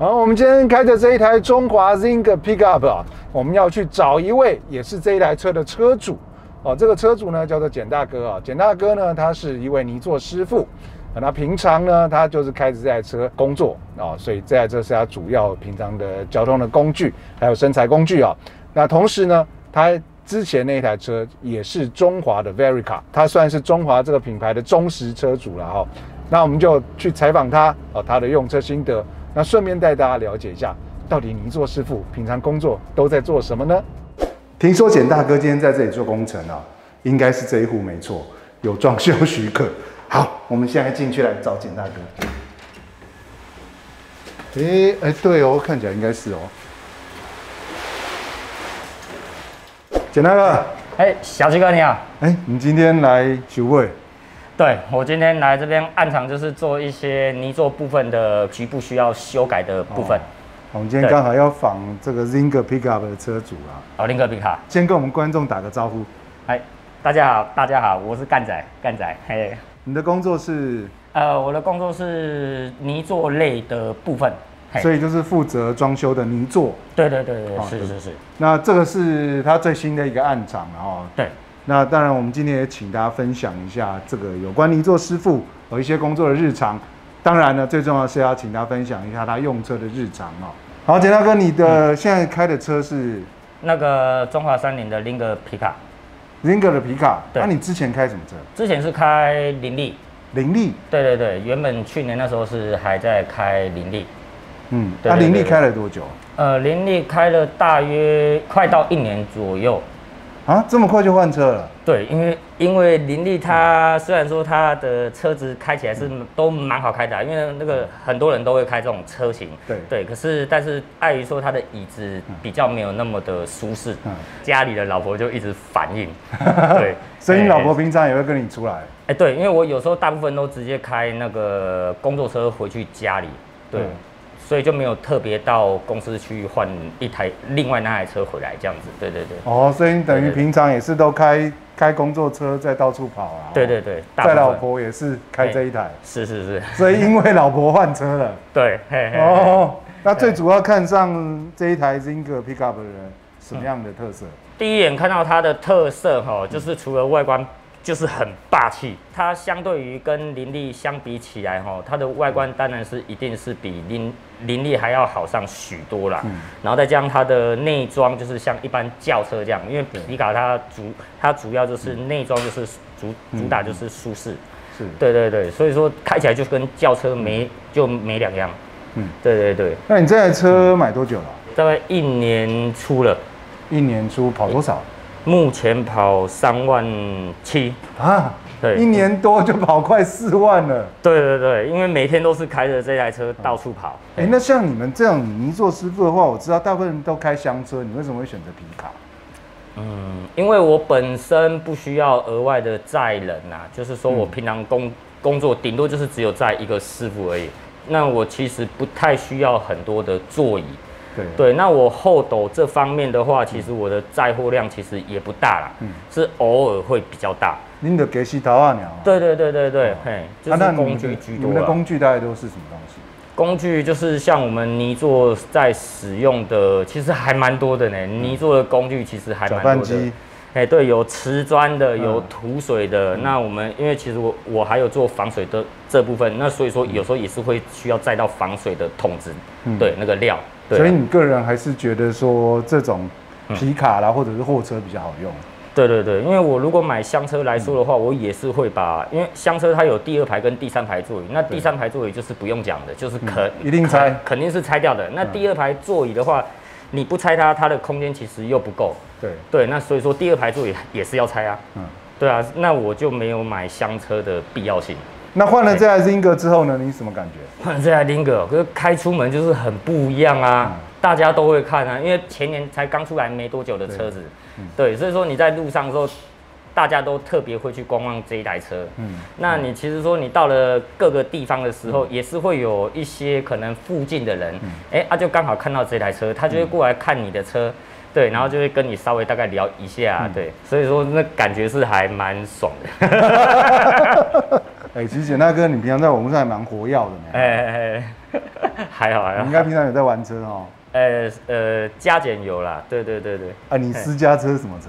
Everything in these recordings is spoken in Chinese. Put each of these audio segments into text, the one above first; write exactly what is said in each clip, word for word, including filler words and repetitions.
然后我们今天开着这一台中华 Zinger Pickup 啊，我们要去找一位也是这一台车的车主哦。这个车主呢叫做简大哥啊，简大哥呢他是一位泥作师傅，那、啊、平常呢他就是开着这台车工作啊，所以这台车是他主要平常的交通的工具，还有生财工具啊。那同时呢，他之前那一台车也是中华的 Veryca， 他算是中华这个品牌的忠实车主了哈、哦。那我们就去采访他哦，他的用车心得。 那顺便带大家了解一下，到底泥作师傅平常工作都在做什么呢？听说简大哥今天在这里做工程啊，应该是这一户没错，有装修许可。好，我们现在进去来找简大哥。哎、欸、哎、欸，对哦，看起来应该是哦。简大哥，哎、欸，小七哥你好。哎、欸，你今天来修位？ 对，我今天来这边暗场就是做一些泥作部分的局部需要修改的部分。哦、我们今天刚好要访这个 Zinger Pickup 的车主啊。哦 ，Zinger Pickup， 先跟我们观众打个招呼。哎，大家好，大家好，我是干仔，干仔。嘿，你的工作是？呃，我的工作是泥作类的部分，所以就是负责装修的泥作。对对对对，哦、是是是。那这个是他最新的一个暗场哦。对。 那当然，我们今天也请大家分享一下这个有关泥作师傅和一些工作的日常。当然呢，最重要是要请大家分享一下他用车的日常哦。好，简大哥，你的、嗯、现在开的车是那个中华三菱的 Zinger Pickup，Zinger 的皮卡。那、啊、你之前开什么车？之前是开林立。林立。对对对，原本去年那时候是还在开林立。嗯，那、啊、林立开了多久？呃，林立开了大约快到一年左右。 啊，这么快就换车了？对，因为因为林立他虽然说他的车子开起来是都蛮好开的、啊，因为那个很多人都会开这种车型，对对。可是但是碍于说他的椅子比较没有那么的舒适，嗯、家里的老婆就一直反应，对。所以你老婆平常也会跟你出来？哎、欸，对，因为我有时候大部分都直接开那个工作车回去家里，对。嗯 所以就没有特别到公司去换一台另外那台车回来这样子，对对对。哦，所以你等于平常也是都开开工作车在到处跑啊。对对对，在老婆也是开这一台。是是是。所以因为老婆换车了。对。哦，那最主要看上这一台 Zinger Pickup 的人什么样的特色？第一眼看到它的特色哈，就是除了外观。 就是很霸气，它相对于跟林立相比起来，哈，它的外观当然是一定是比林林立还要好上许多啦。嗯、然后再加上它的内装，就是像一般轿车这样，因为皮卡它主它主要就是内装就是主、嗯、主打就是舒适，是，对对对，所以说开起来就跟轿车没就没两样。嗯，对对对。那你这台车买多久了？大概一年出了，一年出跑多少？ 目前跑三万七啊，对，一年多就跑快四万了。对对对，因为每天都是开着这台车到处跑。哎、欸，那像你们这样泥作师傅的话，我知道大部分人都开厢车，你为什么会选择皮卡？嗯，因为我本身不需要额外的载人啊，就是说我平常工、嗯、工作顶多就是只有载一个师傅而已。那我其实不太需要很多的座椅。 对， 对，那我后斗这方面的话，其实我的载货量其实也不大啦，嗯、是偶尔会比较大。您的给洗头啊鸟？对对对对对，嘿，就是工具居多。你们的工具大概都是什么东西？工具就是像我们泥作在使用的，其实还蛮多的呢。泥作的工具其实还蛮多的。 哎、欸，对，有瓷砖的，有涂水的。嗯、那我们因为其实我我还有做防水的这部分，那所以说有时候也是会需要载到防水的桶子，嗯、对，那个料。对啊、所以你个人还是觉得说这种皮卡啦，嗯、或者是货车比较好用。对对对，因为我如果买厢车来说的话，嗯、我也是会把，因为厢车它有第二排跟第三排座椅，那第三排座椅就是不用讲的，就是肯、嗯、一定拆，肯定是拆掉的。那第二排座椅的话。嗯 你不拆它，它的空间其实又不够。对对，那所以说第二排座椅也是要拆啊。嗯，对啊，那我就没有买厢车的必要性。那换了这台 Zinger 之后呢？你什么感觉？换了这台 Zinger， 可是开出门就是很不一样啊，嗯、大家都会看啊，因为前年才刚出来没多久的车子， 对， 嗯、对，所以说你在路上的时候，大家都特别会去观望这一台车。嗯，那你其实说你到了各个地方的时候，嗯、也是会有一些可能附近的人，哎、嗯，他、欸啊、就刚好看到这台车，他就会过来看你的车，嗯、对，然后就会跟你稍微大概聊一下，嗯、对，所以说那感觉是还蛮爽的。哎、欸，其实简大哥，你平常在网络上还蛮活跃的呢。哎哎哎，还好还好。你应该平常有在玩车哦。呃呃，加减有啦，对对对对。啊，你私家车是什么车？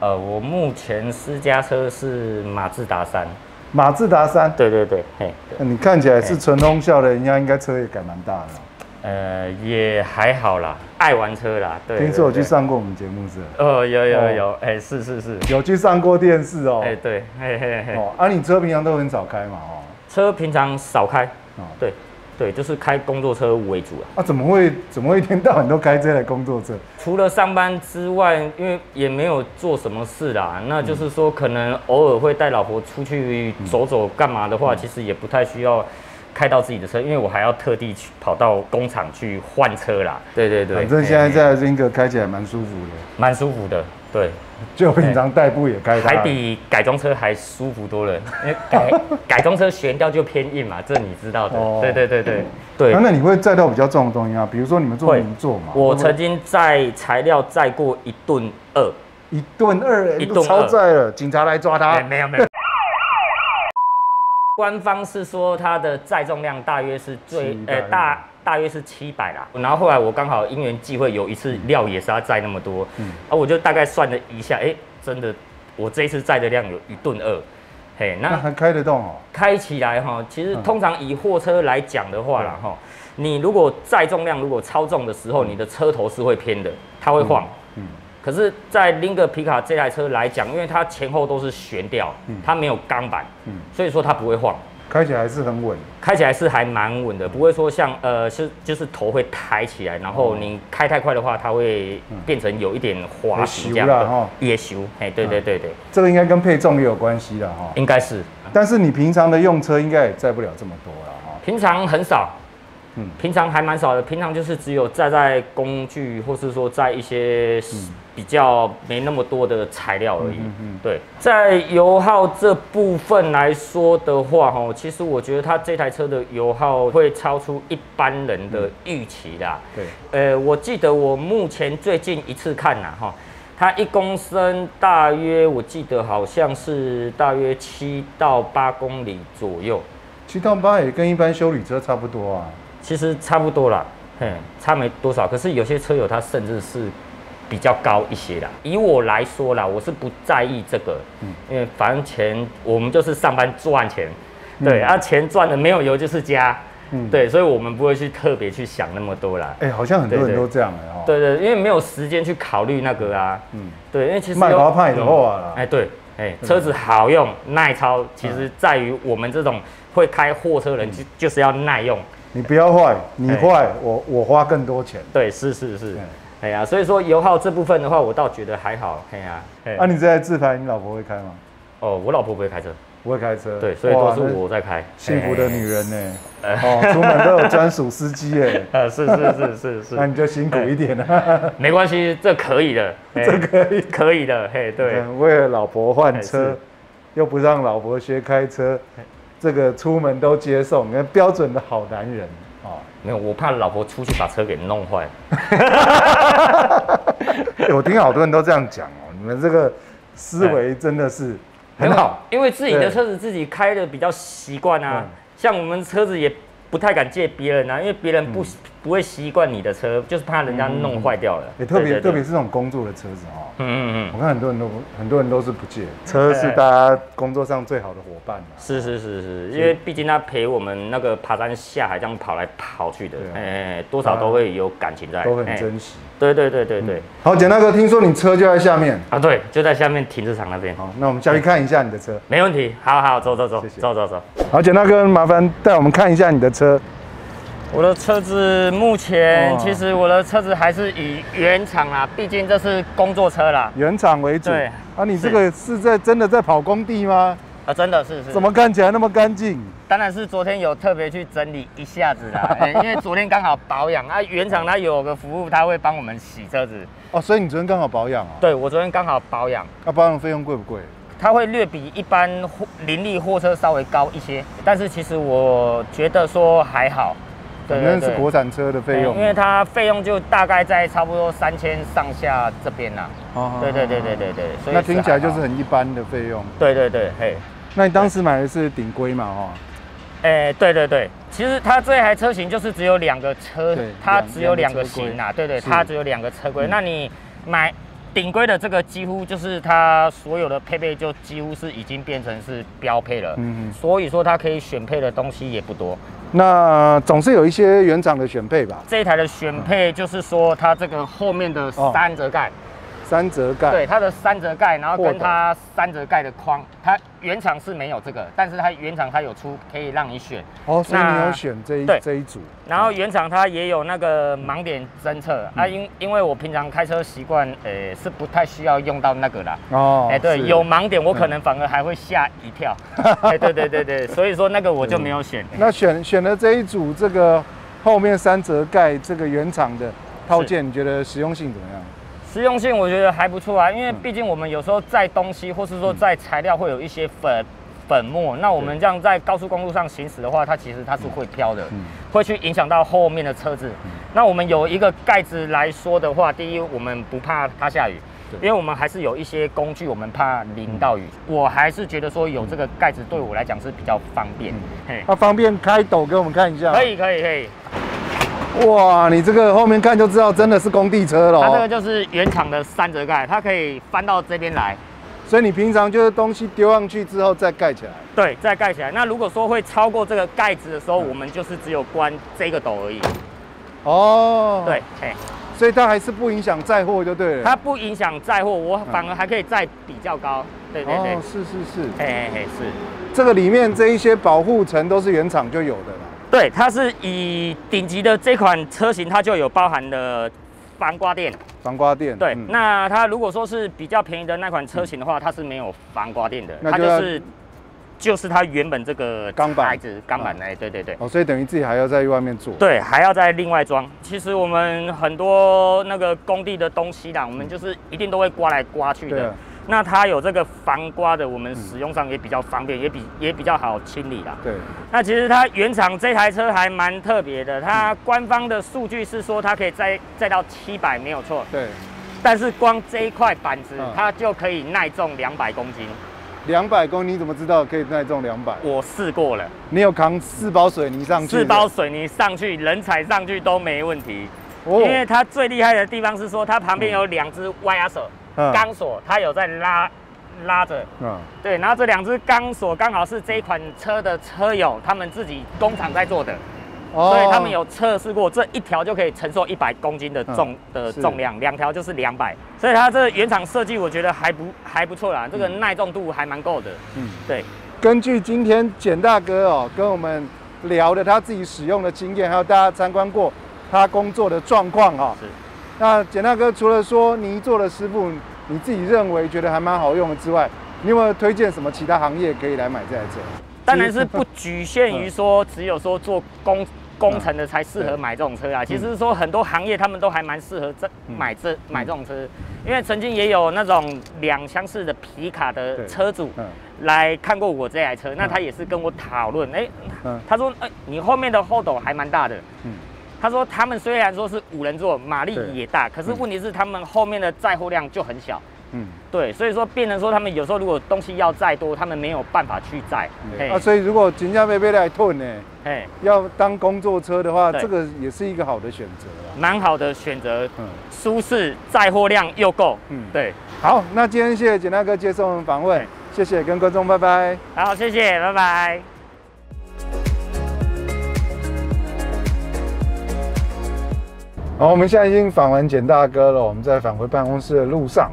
呃，我目前私家车是马自达三。马自达三？对对对，嘿。對你看起来是纯通校的，人家应该车也改蛮大的、哦。呃，也还好啦，爱玩车啦。对, 對, 對, 對。听说我去上过我们节目是？哦，有有有，哎、哦欸，是是是，有去上过电视哦。哎、欸、对，嘿嘿嘿。哦，啊，你车平常都很少开嘛？哦。车平常少开。哦，对。对，就是开工作车为主啊。啊，怎么会怎么会一天到晚都开这台工作车？除了上班之外，因为也没有做什么事啦。那就是说，可能偶尔会带老婆出去走走，干嘛的话、嗯，其实也不太需要开到自己的车，因为我还要特地去跑到工厂去换车啦。对对对，反正现在在 Zinger 开起来蛮舒服的，蛮舒服的。对，就平常代步也开它，还比改装车还舒服多了。因为改改装车悬吊就偏硬嘛，这你知道的。哦、对对对对、嗯、对、啊。那你会载到比较重的东西啊？比如说你们做泥作嘛？我曾经载材料载过一吨二，一吨二，一吨超载了，警察来抓他。欸、没有没有。官方是说它的载重量大约是最呃大。大约是七百啦，然后后来我刚好因缘际会，有一次料也是要载那么多，嗯，啊，我就大概算了一下，哎、欸，真的，我这一次载的量有一吨二，嘿，那还开得动哦？开起来哈，其实通常以货车来讲的话啦，哈、嗯，你如果载重量如果超重的时候，嗯、你的车头是会偏的，它会晃，嗯，嗯可是，在 Zinger Pickup 这台车来讲，因为它前后都是悬吊，嗯、它没有钢板，嗯，所以说它不会晃。开起来是很稳，开起来是还蛮稳的，不会说像呃是就是头会抬起来，然后你开太快的话，它会变成有一点滑行这样的，也修，哎，对对对对，这个应该跟配重也有关系了哈，应该是，但是你平常的用车应该也载不了这么多了哈，平常很少。嗯、平常还蛮少的，平常就是只有载在工具，或是说在一些比较没那么多的材料而已。嗯嗯嗯、对，在油耗这部分来说的话，哈，其实我觉得它这台车的油耗会超出一般人的预期啦、嗯。对，呃，我记得我目前最近一次看啦，哈，它一公升大约我记得好像是大约七到八公里左右，七到八也跟一般休旅车差不多啊。其实差不多啦，嗯，差没多少。可是有些车友他甚至是比较高一些啦。以我来说啦，我是不在意这个，嗯，因为反正钱我们就是上班赚钱，对，嗯、啊，钱赚了没有油就是家，嗯，对，所以我们不会去特别去想那么多啦。哎、欸，好像很多人都这样哎、欸、哦。對, 对对，因为没有时间去考虑那个啊，嗯，对，因为其实卖高派的货啦，哎、嗯欸、对，哎、欸，车子好用耐操，其实在于我们这种会开货车人就、嗯、就是要耐用。你不要坏，你坏、欸、我我花更多钱。对，是是是，哎呀、欸啊，所以说油耗这部分的话，我倒觉得还好。哎呀、啊，那、欸啊、你这台自排，你老婆会开吗？哦，我老婆不会开车，不会开车。对，所以都是我在开。幸福的女人呢、欸欸，哦，出门都有专属司机哎、欸。呃，是是是是是，那你就辛苦一点了、欸。没关系，这可以的，欸、这可以可以的。嘿、欸，对，为了老婆换车、欸，又不让老婆学开车。这个出门都接受，你看标准的好男人啊、哦！没有，我怕老婆出去把车给弄坏。我听好多人都这样讲哦，你们这个思维真的是很好，因为自己的车子自己开的比较习惯啊。像我们车子也不太敢借别人啊，因为别人不、嗯、不会习惯你的车，就是怕人家弄坏掉了。也、嗯欸、特别特别是这种工作的车子哦，嗯嗯嗯，我看很多人都很多人都是不借，车是大家工作上最好的伙伴、啊、是是是是，因为毕竟他陪我们那个爬山下海这样跑来跑去的，哎、啊欸，多少都会有感情在，都很珍惜。欸、对对对对对。嗯、好，简大哥，听说你车就在下面啊？对，就在下面停车场那边。好，那我们下去看一下你的车。没问题，好好，走走走，谢谢走走走。好，简大哥，麻烦带我们看一下你的车。车，我的车子目前其实我的车子还是以原厂啦，毕竟这是工作车啦，原厂为主。对啊，你这个是在真的在跑工地吗？啊，真的是是。怎么看起来那么干净？当然是昨天有特别去整理一下子啦，欸、因为昨天刚好保养啊，原厂它有个服务，它会帮我们洗车子。哦，所以你昨天刚好保养啊？对，我昨天刚好保养。那、啊、保养费用贵不贵？它会略比一般邻里货车稍微高一些，但是其实我觉得说还好，反正是国产车的费用，因为它费用就大概在差不多三千上下这边啦。哦，对对对对对对，所以那听起来就是很一般的费用。对对对，嘿，那你当时买的是顶规嘛？哦。哎，对对对，其实它这台车型就是只有两个车，它只有两个型啊，对对，它只有两个车规。那你买顶规的这个，几乎就是它所有的配备就几乎是已经变成是标配了，嗯，所以说它可以选配的东西也不多。 那总是有一些原厂的选配吧。这一台的选配就是说，它这个后面的三折盖，三折盖，对，它的三折盖，然后跟它三折盖的框，它原厂是没有这个，但是它原厂它有出可以让你选。哦，所以你有选这一这一组。然后原厂它也有那个盲点侦测啊，因因为我平常开车习惯，呃，是不太需要用到那个啦。哦，哎，对，有盲点我可能反而还会吓一跳。哎，对对对对，所以说那个我就没有选。那选选了这一组这个后面三折盖这个原厂的套件，你觉得实用性怎么样？ 实用性我觉得还不错啊，因为毕竟我们有时候载东西，或是说载材料会有一些粉粉末，那我们这样在高速公路上行驶的话，它其实它是会飘的，会去影响到后面的车子。那我们有一个盖子来说的话，第一我们不怕它下雨，因为我们还是有一些工具，我们怕淋到雨。我还是觉得说有这个盖子对我来讲是比较方便。那方便开斗给我们看一下？可以可以可以。 哇，你这个后面看就知道，真的是工地车了。它这个就是原厂的三折盖，它可以翻到这边来。所以你平常就是东西丢上去之后再盖起来。对，再盖起来。那如果说会超过这个盖子的时候，嗯、我们就是只有关这个斗而已。哦，对，哎，所以它还是不影响载货就对了。它不影响载货，我反而还可以载比较高。对对对，哦、是是是，哎哎哎，是。这个里面这一些保护层都是原厂就有的啦。 对，它是以顶级的这款车型，它就有包含了防刮垫。防刮垫。对，嗯、那它如果说是比较便宜的那款车型的话，它是没有防刮垫的，它就是就是它原本这个钢板材质钢板哎，对对对。哦，所以等于自己还要在外面做。对，还要再另外装。其实我们很多那个工地的东西啦，我们就是一定都会刮来刮去的。 那它有这个防刮的，我们使用上也比较方便，嗯、也比也比较好清理啦。对。那其实它原厂这台车还蛮特别的，它官方的数据是说它可以载载到七百，没有错。对。但是光这一块板子，嗯、它就可以耐重两百公斤。两百公斤，你怎么知道可以耐重两百？我试过了。你有扛四包水泥上去？四包水泥上去，人踩上去都没问题。哦。因为它最厉害的地方是说，它旁边有两只歪压手。 钢索它有在拉拉着，嗯，对，然后这两只钢索刚好是这一款车的车友他们自己工厂在做的，哦，所以他们有测试过，这一条就可以承受一百公斤的重、嗯、的重量，两条就是两百，所以它这原厂设计我觉得还不还不错啦，这个耐重度还蛮够的，嗯，对。根据今天简大哥哦跟我们聊的他自己使用的经验，还有大家参观过他工作的状况哈、哦。是。 那简大哥除了说泥做的师傅，你自己认为觉得还蛮好用的之外，你有没有推荐什么其他行业可以来买这台车？当然是不局限于说只有说做工工程的才适合买这种车啊。其实说很多行业他们都还蛮适合这买这买这种车，因为曾经也有那种两厢式的皮卡的车主来看过我这台车，那他也是跟我讨论，哎，他说，哎，你后面的后斗还蛮大的。 他说，他们虽然说是五人座，马力也大，可是问题是他们后面的载货量就很小。嗯，对，所以说变成说他们有时候如果东西要载多，他们没有办法去载。嗯、啊，所以如果真正要买来囤呢，哎要当工作车的话，这个也是一个好的选择啦。蛮好的选择，嗯，舒适，载货量又够。嗯，对。好，那今天谢谢简大哥接受我们访问，谢谢跟观众拜拜。好，谢谢，拜拜。好，我们现在已经访问简大哥了。我们在返回办公室的路上，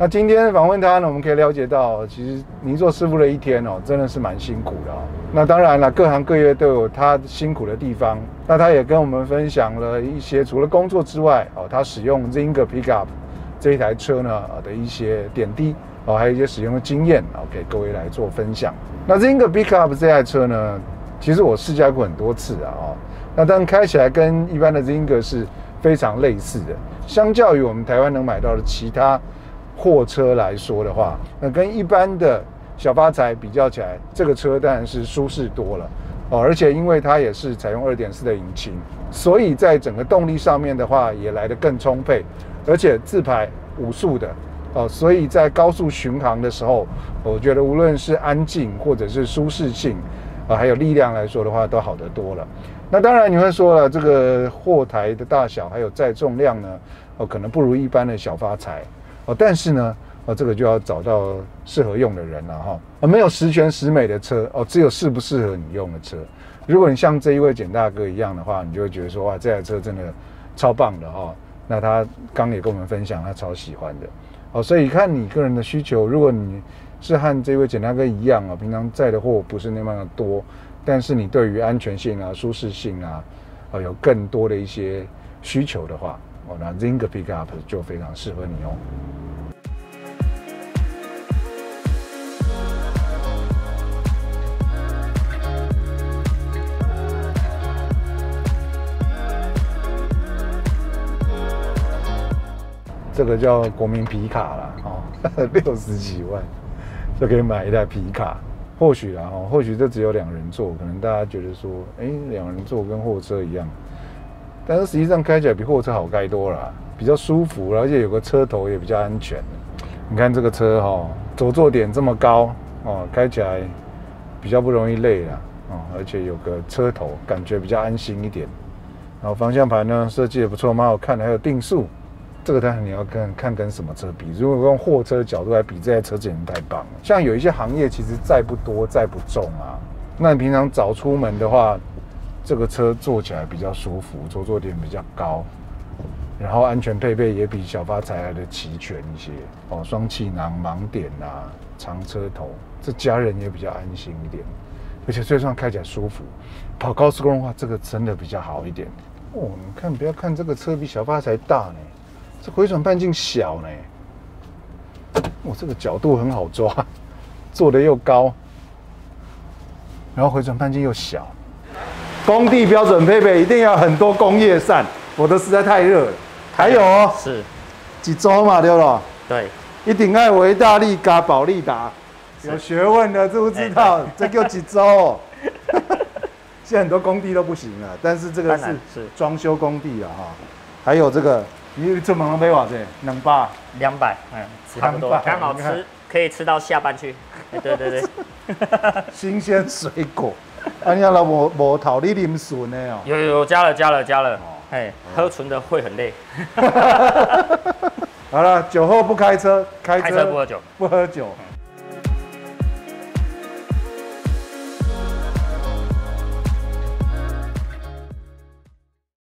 那今天访问他呢，我们可以了解到，其实泥作师傅的一天哦，真的是蛮辛苦的哦。那当然了，各行各业都有他辛苦的地方。那他也跟我们分享了一些除了工作之外哦，他使用 Zinger Pickup 这一台车呢的一些点滴哦，还有一些使用的经验哦，给各位来做分享。那 Zinger Pickup 这台车呢，其实我试驾过很多次啊哦。那当然开起来跟一般的 Zinger 是 非常类似的，相较于我们台湾能买到的其他货车来说的话，那跟一般的小发财比较起来，这个车当然是舒适多了哦。而且因为它也是采用 二点四 的引擎，所以在整个动力上面的话，也来得更充沛。而且自排五速的呃，所以在高速巡航的时候，我觉得无论是安静或者是舒适性，呃，还有力量来说的话，都好得多了。那当然你会说了，这个货台的大小还有载重量呢，呃，可能不如一般的小发财哦、呃，但是呢。 哦，这个就要找到适合用的人了哈。哦，没有十全十美的车哦，只有适不适合你用的车。如果你像这一位简大哥一样的话，你就会觉得说哇，这台车真的超棒的哈。哦，那他刚也跟我们分享，他超喜欢的。哦，所以看你个人的需求。如果你是和这位简大哥一样啊，哦，平常载的货不是那么的多，但是你对于安全性啊、舒适性啊，哦，有更多的一些需求的话，哦，那 Zinger Pickup 就非常适合你哦。 这个叫国民皮卡啦，哦，六十几万就可以买一台皮卡。或许啦，哦，或许这只有两人座，可能大家觉得说，哎，两人座跟货车一样，但是实际上开起来比货车好开多了，比较舒服，而且有个车头也比较安全。你看这个车哈，哦，轴座点这么高哦，开起来比较不容易累啦，哦，而且有个车头，感觉比较安心一点。然后方向盘呢设计也不错，蛮好看的，还有定速。 这个当然你要跟看跟什么车比，如果用货车的角度来比，这台车简直太棒了。像有一些行业其实载不多、载不重啊，那你平常早出门的话，这个车坐起来比较舒服，着座点比较高，然后安全配备也比小发财来的齐全一些哦，双气囊、盲点啊、长车头，这家人也比较安心一点，而且最重要开起来舒服。跑高速公路的话，这个真的比较好一点哦。你看，不要看这个车比小发财大呢。 这回转半径小呢，我这个角度很好抓，做的又高，然后回转半径又小。工地标准配备一定要很多工业扇，我的实在太热了。还有哦，是几周嘛对了，对，一定要维大利加保利达，有学问的知不知道？这叫几周哦。现在很多工地都不行了，但是这个是装修工地啊哈，还有这个。 你出门买多少？两百，两百，嗯，差不多，刚好吃，可以吃到下班去。对对对，新鲜水果。啊，你老婆无头你啉纯的哦？有有加了加了加了，哎，喝纯的会很累。好了，酒后不开车，开车不喝酒，不喝酒。